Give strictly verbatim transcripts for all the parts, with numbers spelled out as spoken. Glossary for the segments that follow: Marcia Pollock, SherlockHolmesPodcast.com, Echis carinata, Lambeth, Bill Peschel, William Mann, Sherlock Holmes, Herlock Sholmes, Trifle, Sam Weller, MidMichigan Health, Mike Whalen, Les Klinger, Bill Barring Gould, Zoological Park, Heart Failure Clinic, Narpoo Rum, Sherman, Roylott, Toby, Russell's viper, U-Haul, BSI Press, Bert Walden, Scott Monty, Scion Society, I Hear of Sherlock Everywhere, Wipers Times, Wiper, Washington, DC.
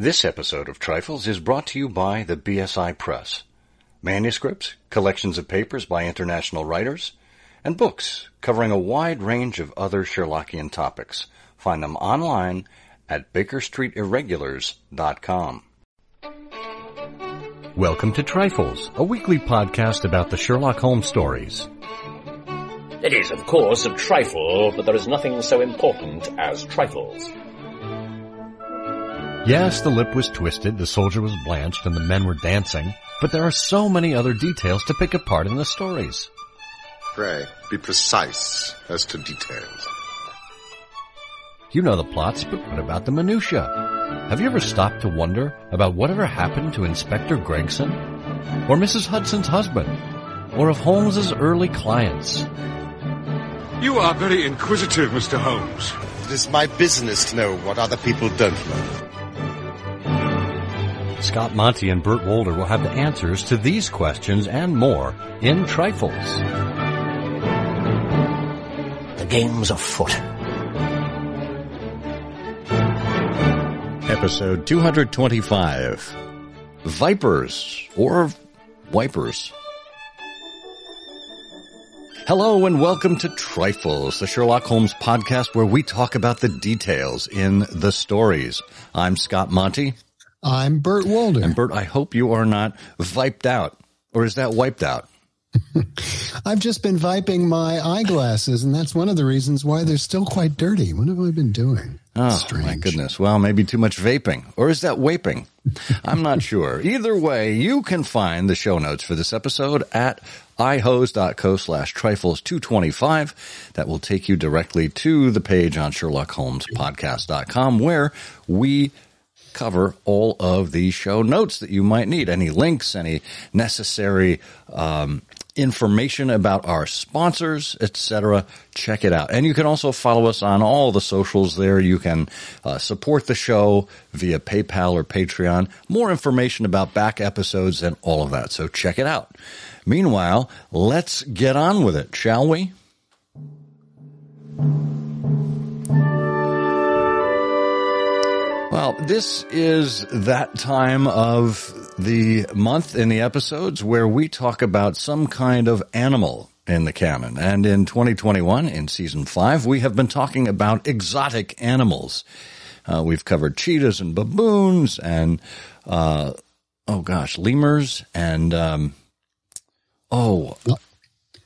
This episode of Trifles is brought to you by the B S I Press. Manuscripts, collections of papers by international writers, and books covering a wide range of other Sherlockian topics. Find them online at Baker Street Irregulars dot com. Welcome to Trifles, a weekly podcast about the Sherlock Holmes stories. It is, of course, a trifle, but there is nothing so important as trifles. Yes, the lip was twisted, the soldier was blanched, and the men were dancing, but there are so many other details to pick apart in the stories. Pray, be precise as to details. You know the plots, but what about the minutiae? Have you ever stopped to wonder about whatever happened to Inspector Gregson? Or Missus Hudson's husband? Or of Holmes's early clients? You are very inquisitive, Mister Holmes. It is my business to know what other people don't know. Scott Monty and Bert Walden will have the answers to these questions and more in Trifles. The game's afoot. Episode two twenty-five. Vipers or Wipers. Hello and welcome to Trifles, the Sherlock Holmes podcast where we talk about the details in the stories. I'm Scott Monty. I'm Bert Walden. And Bert, I hope you are not viped out. Or is that wiped out? I've just been viping my eyeglasses, and that's one of the reasons why they're still quite dirty. What have I been doing? Oh, strange. My goodness. Well, maybe too much vaping. Or is that waping? I'm not sure. Either way, you can find the show notes for this episode at ihose dot co slash trifles two twenty-five. That will take you directly to the page on Sherlock Holmes Podcast dot com where we cover all of the show notes that you might need, any links, any necessary um, information about our sponsors, et cetera. Check it out. And you can also follow us on all the socials there. You can uh, support the show via PayPal or Patreon. More information about back episodes and all of that. So check it out. Meanwhile, let's get on with it, shall we? Well, this is that time of the month in the episodes where we talk about some kind of animal in the canon. And in twenty twenty-one, in season five, we have been talking about exotic animals. Uh, we've covered cheetahs and baboons and, uh, oh gosh, lemurs and... Um, Oh,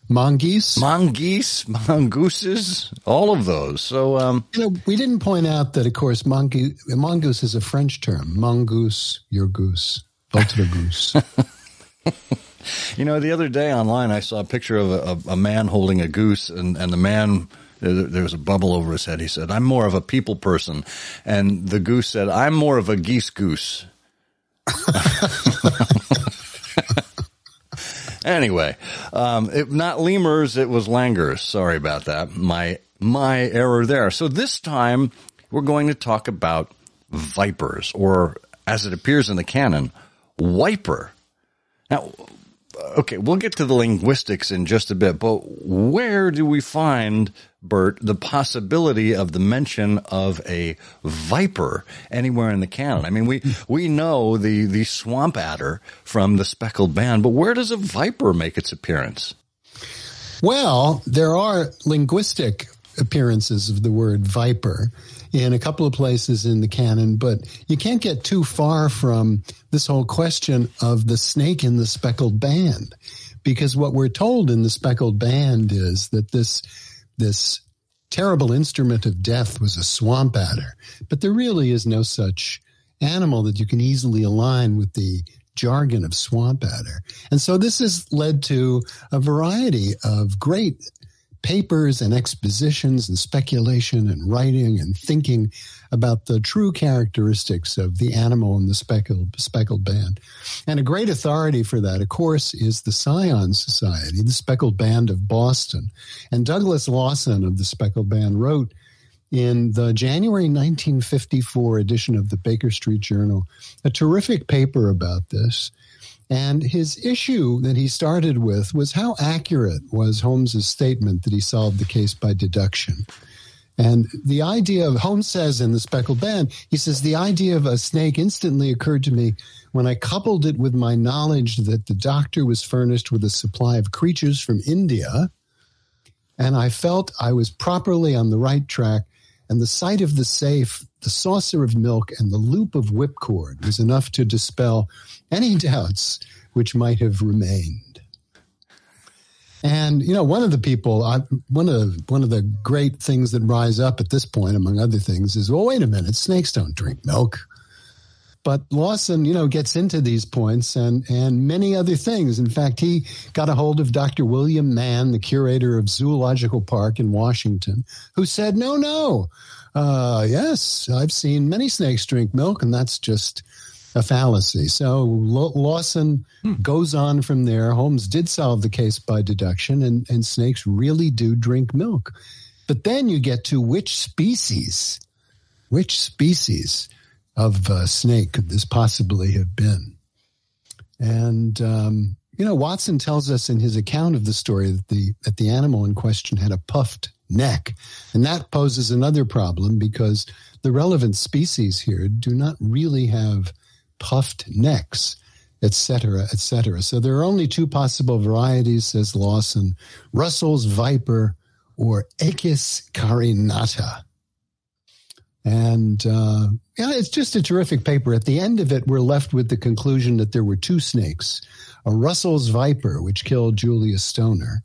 mongoose, mongoose, mongooses, all of those. So, um, you know, we didn't point out that, of course, mongoose, mongoose is a French term. Mongoose, your goose, votre goose. You know, the other day online, I saw a picture of a, a, a man holding a goose, and, and the man, there was a bubble over his head. He said, "I'm more of a people person." And the goose said, "I'm more of a geese goose." Anyway, um, it, not lemurs, it was langurs. Sorry about that. My my error there. So this time we're going to talk about vipers, or as it appears in the canon, wiper. Now, okay, we'll get to the linguistics in just a bit, but where do we find, Bert, the possibility of the mention of a viper anywhere in the canon? I mean, we we know the, the swamp adder from the Speckled Band, but where does a viper make its appearance? Well, there are linguistic appearances of the word viper in a couple of places in the canon, but you can't get too far from this whole question of the snake in the Speckled Band, because what we're told in the Speckled Band is that this this terrible instrument of death was a swamp adder, but there really is no such animal that you can easily align with the jargon of swamp adder. And so this has led to a variety of great papers and expositions and speculation and writing and thinking about the true characteristics of the animal in the speckled, speckled band. And a great authority for that, of course, is the Scion Society, the Speckled Band of Boston. And Douglas Lawson of the Speckled Band wrote in the January nineteen fifty-four edition of the Baker Street Journal a terrific paper about this. And his issue that he started with was how accurate was Holmes's statement that he solved the case by deduction. And the idea of, Holmes says in The Speckled Band, he says, the idea of a snake instantly occurred to me when I coupled it with my knowledge that the doctor was furnished with a supply of creatures from India, and I felt I was properly on the right track, and the sight of the safe, the saucer of milk, and the loop of whipcord was enough to dispel any doubts which might have remained. And, you know, one of the people, I, one of one of the great things that rise up at this point, among other things, is, well, wait a minute, snakes don't drink milk. But Lawson, you know, gets into these points and, and many other things. In fact, he got a hold of Doctor William Mann, the curator of Zoological Park in Washington, who said, no, no, uh, yes, I've seen many snakes drink milk, and that's just a fallacy. So Lawson hmm. goes on from there. Holmes did solve the case by deduction, and, and snakes really do drink milk. But then you get to which species, which species of uh, snake could this possibly have been? And, um, you know, Watson tells us in his account of the story that the, that the animal in question had a puffed neck. And that poses another problem because the relevant species here do not really have puffed necks, et cetera, et cetera. So there are only two possible varieties, says Lawson, Russell's viper or Echis carinata. And uh, yeah, it's just a terrific paper. At the end of it, we're left with the conclusion that there were two snakes, a Russell's viper, which killed Julius Stoner.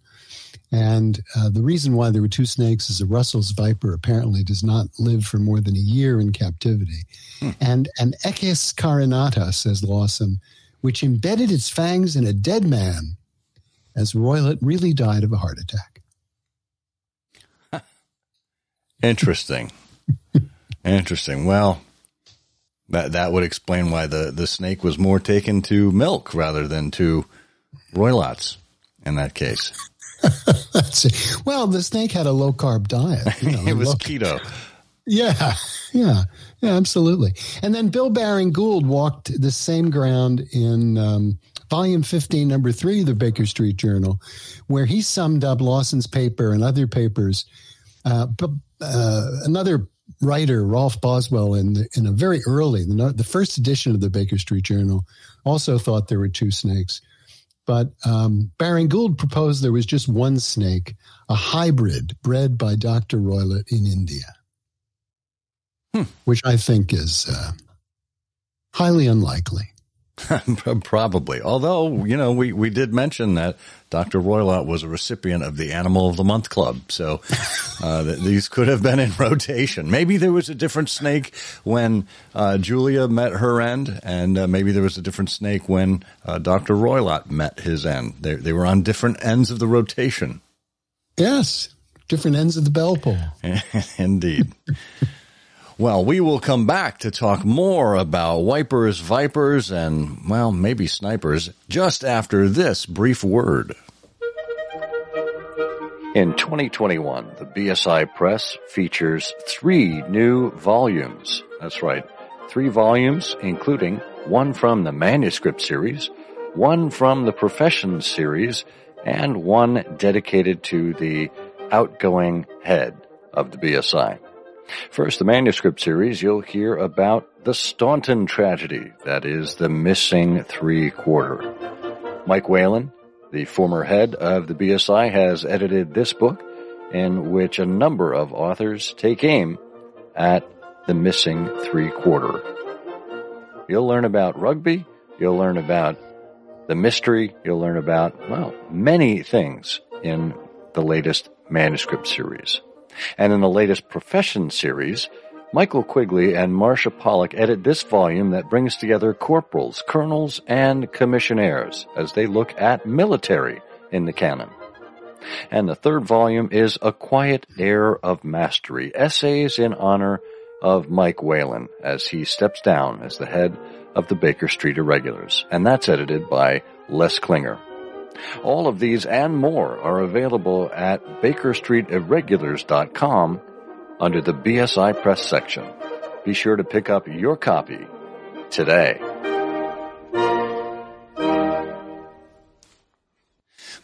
And uh, the reason why there were two snakes is a Russell's viper apparently does not live for more than a year in captivity. Hmm. And an Echis carinata, says Lawson, which embedded its fangs in a dead man as Roylott really died of a heart attack. Huh. Interesting. Interesting. Well, that that would explain why the, the snake was more taken to milk rather than to Roylotts in that case. That's it. Well, the snake had a low-carb diet. You know, it was low- keto. Yeah, yeah, yeah, absolutely. And then Bill Barring Gould walked the same ground in um, Volume fifteen, Number three, the Baker Street Journal, where he summed up Lawson's paper and other papers. Uh, uh, another writer, Rolf Boswell, in the, in a very early, the, the first edition of the Baker Street Journal, also thought there were two snakes. But um, Baring Gould proposed there was just one snake, a hybrid bred by Doctor Roylott in India, hmm. which I think is uh, highly unlikely. Probably. Although, you know, we, we did mention that Doctor Roylott was a recipient of the Animal of the Month Club. So uh, these could have been in rotation. Maybe there was a different snake when uh, Julia met her end, and uh, maybe there was a different snake when uh, Doctor Roylott met his end. They, they were on different ends of the rotation. Yes, different ends of the bell pull. Indeed. Well, we will come back to talk more about wipers, vipers, and, well, maybe snipers, just after this brief word. In twenty twenty-one, the B S I Press features three new volumes. That's right, three volumes, including one from the manuscript series, one from the profession series, and one dedicated to the outgoing head of the B S I. First, the manuscript series, you'll hear about the Staunton tragedy, that is, the missing three-quarter. Mike Whalen, the former head of the B S I, has edited this book, in which a number of authors take aim at the missing three-quarter. You'll learn about rugby, you'll learn about the mystery, you'll learn about, well, many things in the latest manuscript series. And in the latest Profession series, Michael Quigley and Marcia Pollock edit this volume that brings together corporals, colonels, and commissionaires as they look at military in the canon. And the third volume is A Quiet Air of Mastery, Essays in Honor of Mike Whalen as he steps down as the head of the Baker Street Irregulars. And that's edited by Les Klinger. All of these and more are available at Baker Street Irregulars dot com under the B S I Press section. Be sure to pick up your copy today.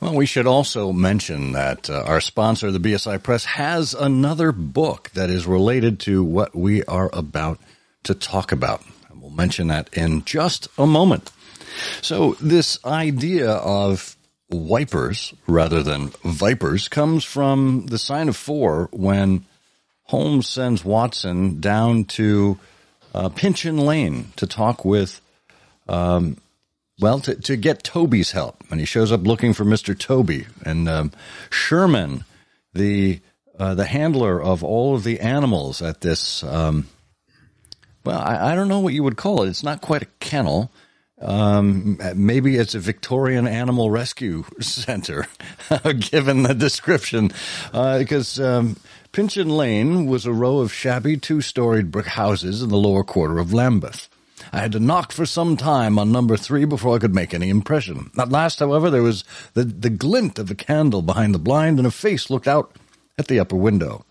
Well, we should also mention that uh, our sponsor, the B S I Press, has another book that is related to what we are about to talk about. And we'll mention that in just a moment. So this idea of wipers rather than vipers comes from The Sign of Four, when Holmes sends Watson down to uh, Pinchin Lane to talk with um Well, to, to get Toby's help, and he shows up looking for Mister Toby. And um, Sherman, the uh, the handler of all of the animals at this, um, well, I, I don't know what you would call it. It's not quite a kennel. Um, maybe it's a Victorian animal rescue center, given the description. Uh, because um, Pinchin Lane was a row of shabby two-storied brick houses in the lower quarter of Lambeth. I had to knock for some time on number three before I could make any impression. At last, however, there was the, the glint of a candle behind the blind, and a face looked out at the upper window.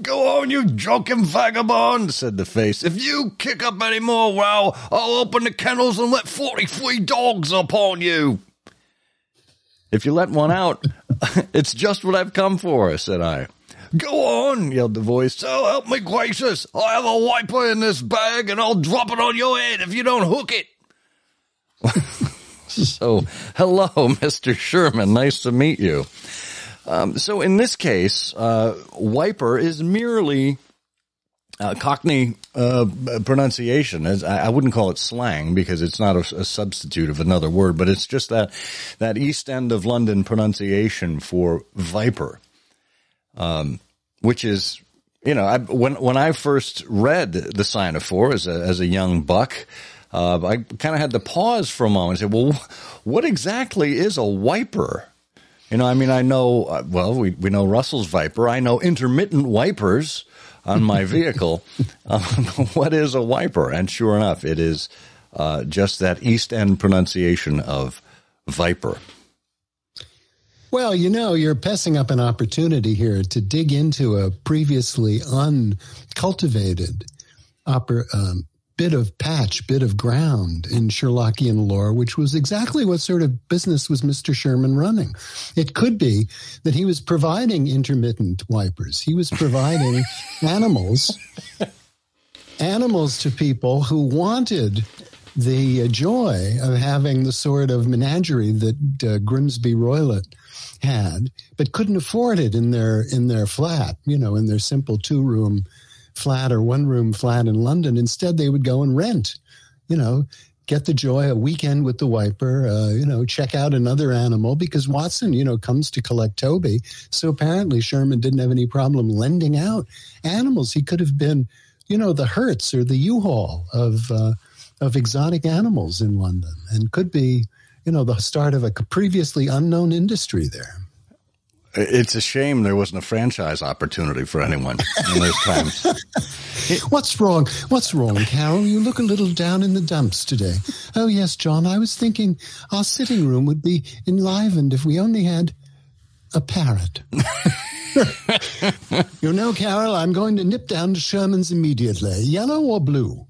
"Go on, you drunken vagabond," said the face. "If you kick up any more row, I'll open the kennels and let forty-three dogs upon you." "If you let one out, it's just what I've come for," said I. "Go on," yelled the voice. "So help me gracious, I have a wiper in this bag, and I'll drop it on your head if you don't hook it." So, hello, Mister Sherman. Nice to meet you. Um, so, in this case, uh, wiper is merely uh, Cockney uh, pronunciation. As I, I wouldn't call it slang, because it's not a, a substitute of another word, but it's just that that East End of London pronunciation for viper. Um, which is, you know, I, when, when I first read The Sign of Four as a, as a young buck, uh, I kind of had to pause for a moment and say, well, what exactly is a wiper? You know, I mean, I know, uh, well, we, we know Russell's viper. I know intermittent wipers on my vehicle. Um, what is a wiper? And sure enough, it is, uh, just that East End pronunciation of viper. Well, you know, you're passing up an opportunity here to dig into a previously uncultivated opera, um, bit of patch, bit of ground in Sherlockian lore, which was exactly what sort of business was Mister Sherman running. It could be that he was providing intermittent wipers. He was providing animals, animals to people who wanted the joy of having the sort of menagerie that uh, Grimsby Roylott had, but couldn't afford it in their in their flat, you know, in their simple two-room flat or one-room flat in London. Instead, they would go and rent, you know, get the joy, a weekend with the wiper, uh, you know, check out another animal, because Watson, you know, comes to collect Toby. So apparently Sherman didn't have any problem lending out animals. He could have been, you know, the Hertz or the U-Haul of uh, of exotic animals in London, and could be, you know, the start of a previously unknown industry there. It's a shame there wasn't a franchise opportunity for anyone in those times. What's wrong? What's wrong, Carol? You look a little down in the dumps today. Oh, yes, John, I was thinking our sitting room would be enlivened if we only had a parrot. You know, Carol, I'm going to nip down to Sherman's immediately. Yellow or blue?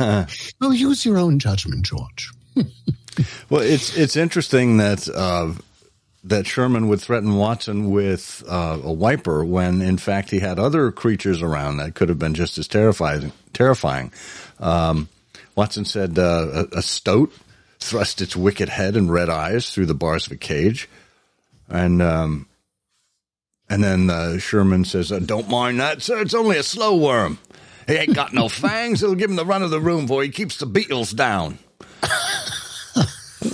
Oh, use your own judgment, George. Well, it's it's interesting that uh, that Sherman would threaten Watson with uh, a wiper when, in fact, he had other creatures around that could have been just as terrifying. Terrifying. Um, Watson said uh, a, a stoat thrust its wicked head and red eyes through the bars of a cage, and um, and then uh, Sherman says, uh, "Don't mind that, sir. It's only a slow worm. He ain't got no fangs. It'll give him the run of the room, for he keeps the beetles down."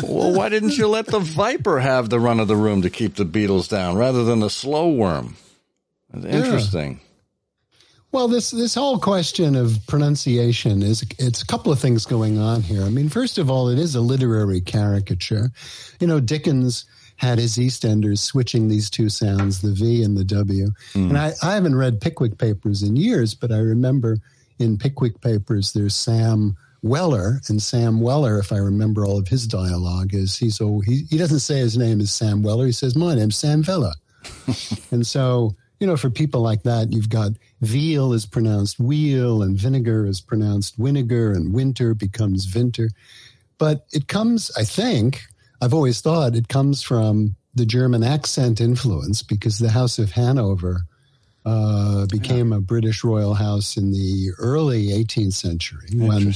Well, why didn't you let the viper have the run of the room to keep the beetles down rather than the slow worm? That's interesting. Yeah. Well, this this whole question of pronunciation is, it's a couple of things going on here. I mean, first of all, it is a literary caricature. You know, Dickens had his Eastenders switching these two sounds, the V and the W. Mm. And I, I haven't read Pickwick Papers in years, but I remember in Pickwick Papers there's Sam Weller, and Sam Weller, if I remember all of his dialogue, is he's oh, he, he doesn't say his name is Sam Weller. He says, "My name's Sam Vella." And so, you know, for people like that, you've got veal is pronounced wheel, and vinegar is pronounced winiger, and winter becomes vinter. But it comes, I think, I've always thought it comes from the German accent influence, because the House of Hanover uh, became yeah. a British royal house in the early eighteenth century when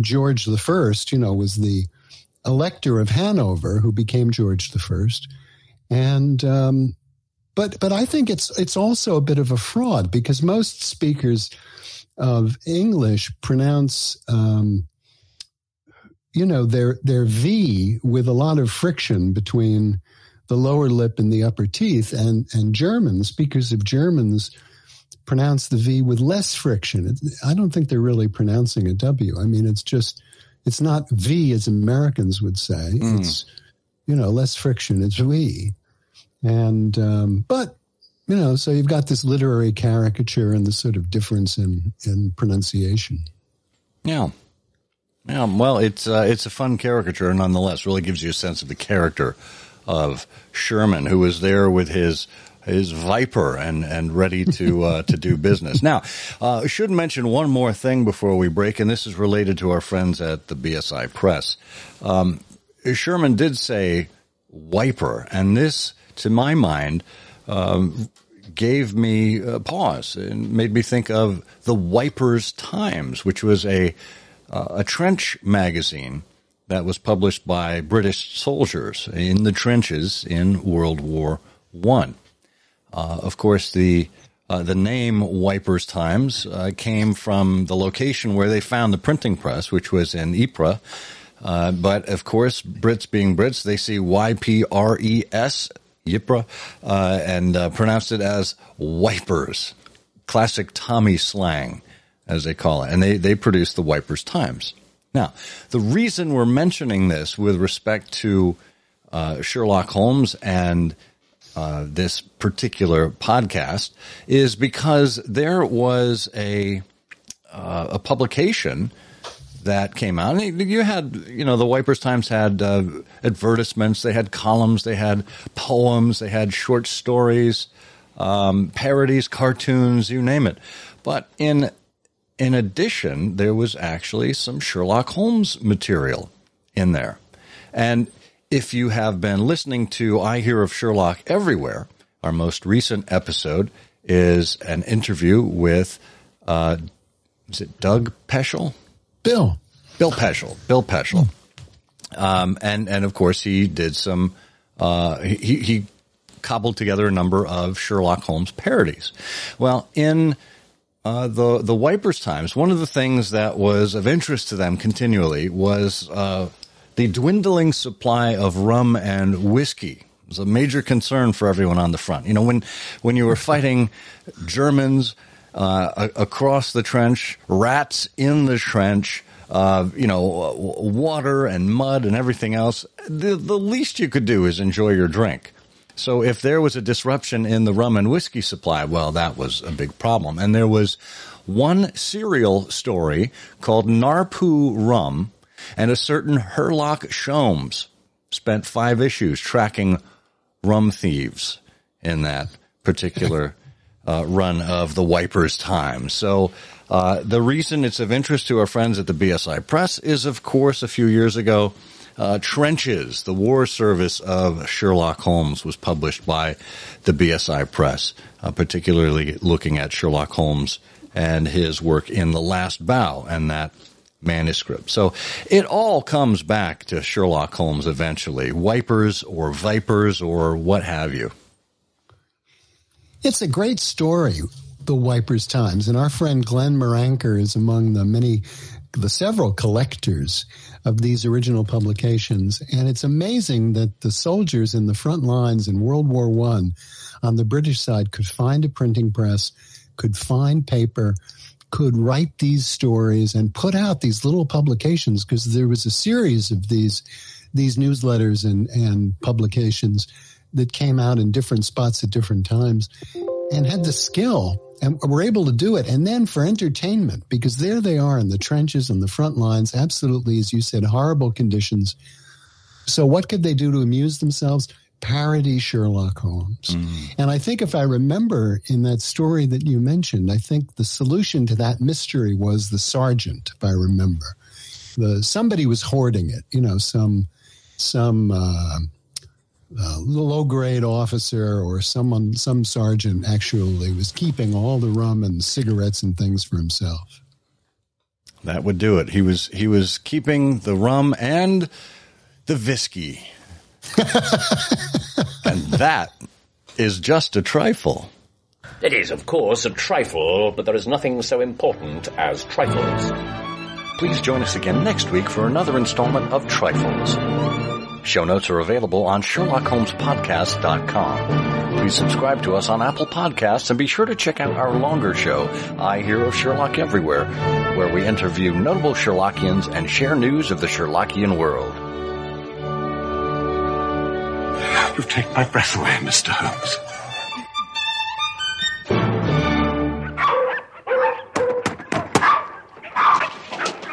George the First, you know, was the elector of Hanover, who became George the First. And um, but but I think it's it's also a bit of a fraud, because most speakers of English pronounce um, you know their their V with a lot of friction between the lower lip and the upper teeth, and and German speakers of Germans pronounce the V with less friction. I don't think they're really pronouncing a W. I mean, it's just it's not V as Americans would say. Mm. It's you know less friction. It's V. And, um, but, you know, so you've got this literary caricature and this sort of difference in, in pronunciation. Yeah. Yeah. Well, it's, uh, it's a fun caricature nonetheless. Really gives you a sense of the character of Sherman, who was there with his, his Viper and, and ready to, uh, to do business. Now, uh, I should mention one more thing before we break, and this is related to our friends at the B S I Press. Um, Sherman did say Wiper, and this, to my mind, um, gave me a pause and made me think of the Wipers Times, which was a uh, a trench magazine that was published by British soldiers in the trenches in World War One. Uh, of course, the uh, the name Wipers Times uh, came from the location where they found the printing press, which was in Ypres. Uh, but, of course, Brits being Brits, they see Y P R E S, Ypres, uh, and uh, pronounced it as Wipers, classic Tommy slang, as they call it. And they, they produced the Wipers Times. Now, the reason we're mentioning this with respect to uh, Sherlock Holmes and uh, this particular podcast is because there was a uh, a publication that came out. And you had, you know, the Wipers Times had uh, advertisements, they had columns, they had poems, they had short stories, um, parodies, cartoons, you name it. But in in addition, there was actually some Sherlock Holmes material in there. And if you have been listening to I Hear of Sherlock Everywhere, our most recent episode is an interview with, uh, is it Doug Peschel? Bill. Bill Peschel. Bill Peschel. Um, and, and of course, he did some, uh, he, he cobbled together a number of Sherlock Holmes parodies. Well, in uh, the, the Wipers Times, one of the things that was of interest to them continually was uh, the dwindling supply of rum and whiskey. It was a major concern for everyone on the front. You know, when, when you were fighting Germans Uh, across the trench, rats in the trench, uh, you know, water and mud and everything else, the, the least you could do is enjoy your drink. So if there was a disruption in the rum and whiskey supply, well, that was a big problem. And there was one serial story called Narpoo Rum, and a certain Herlock Sholmes spent five issues tracking rum thieves in that particular Uh, run of the Wipers Times. So uh, the reason it's of interest to our friends at the B S I Press is, of course, a few years ago, uh, Trenches, the war service of Sherlock Holmes, was published by the B S I Press, uh, particularly looking at Sherlock Holmes and his work in The Last Bough and that manuscript. So it all comes back to Sherlock Holmes eventually, Wipers or Vipers or what have you. It's a great story, the Wipers Times, and our friend Glenn Maranker is among the many, the several collectors of these original publications. And it's amazing that the soldiers in the front lines in World War One on the British side could find a printing press, could find paper, could write these stories and put out these little publications, because there was a series of these these newsletters and, and publications that came out in different spots at different times, and had the skill and were able to do it. And then for entertainment, because there they are in the trenches and the front lines, absolutely, as you said, horrible conditions. So what could they do to amuse themselves? Parody Sherlock Holmes. Mm. And I think if I remember in that story that you mentioned, I think the solution to that mystery was the sergeant, if I remember. The, somebody was hoarding it, you know, some, some, uh, uh, low-grade officer or someone, some sergeant actually was keeping all the rum and cigarettes and things for himself. That would do it. He was he was keeping the rum and the whiskey. And that is just a trifle. It is, of course, a trifle, but there is nothing so important as trifles. Please join us again next week for another installment of Trifles. Show notes are available on Sherlock Holmes Podcast dot com. Please subscribe to us on Apple Podcasts and be sure to check out our longer show, I Hear of Sherlock Everywhere, where we interview notable Sherlockians and share news of the Sherlockian world. You've taken my breath away, Mister Holmes.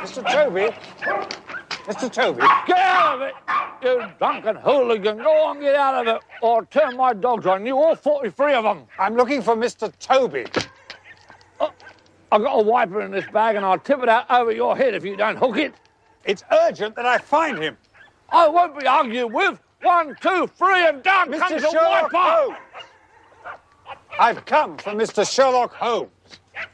Mister Toby? Mister Toby? Get out of it! You drunken hooligan! Go on, get out of it, or I'll turn my dogs on you, all forty-three of them! I'm looking for Mister Toby. Oh, I've got a wiper in this bag, and I'll tip it out over your head if you don't hook it. It's urgent that I find him. I won't be argued with. One, two, three, and down Mister comes Sherlock a wiper! Holmes. I've come for Mister Sherlock Holmes.